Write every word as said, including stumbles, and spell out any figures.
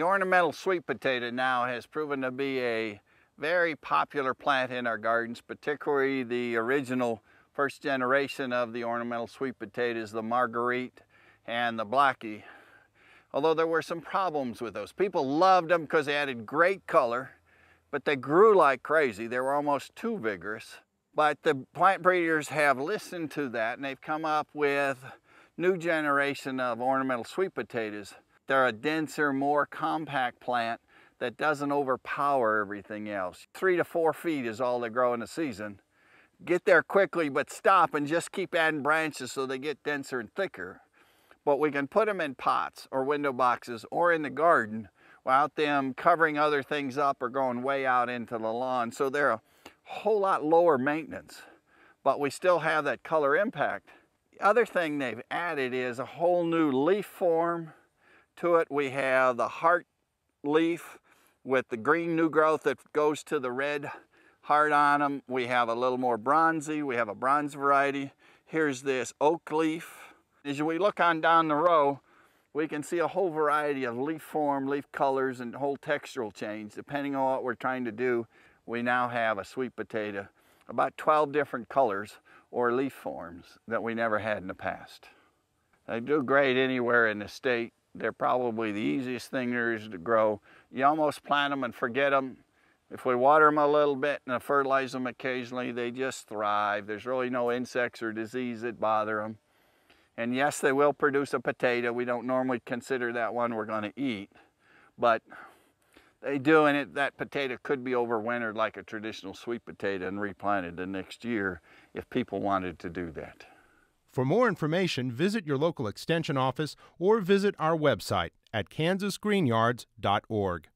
The ornamental sweet potato now has proven to be a very popular plant in our gardens, particularly the original first generation of the ornamental sweet potatoes, the Marguerite and the Blackie. Although there were some problems with those. People loved them because they added great color, but they grew like crazy. They were almost too vigorous. But the plant breeders have listened to that and they've come up with new generation of ornamental sweet potatoes. They're a denser, more compact plant that doesn't overpower everything else. Three to four feet is all they grow in a season. Get there quickly, but stop and just keep adding branches so they get denser and thicker. But we can put them in pots or window boxes or in the garden without them covering other things up or going way out into the lawn. So they're a whole lot lower maintenance, but we still have that color impact. The other thing they've added is a whole new leaf form to it. We have the heart leaf with the green new growth that goes to the red heart on them. We have a little more bronzy. We have a bronze variety. Here's this oak leaf. As we look on down the row, we can see a whole variety of leaf form, leaf colors, and whole textural change. Depending on what we're trying to do, we now have a sweet potato, about twelve different colors or leaf forms that we never had in the past. They do great anywhere in the state. They're probably the easiest thing there is to grow. You almost plant them and forget them. If we water them a little bit and fertilize them occasionally, they just thrive. There's really no insects or disease that bother them. And yes, they will produce a potato. We don't normally consider that one we're going to eat, but they do, and it, that potato could be overwintered like a traditional sweet potato and replanted the next year if people wanted to do that. For more information, visit your local extension office or visit our website at kansas green yards dot org.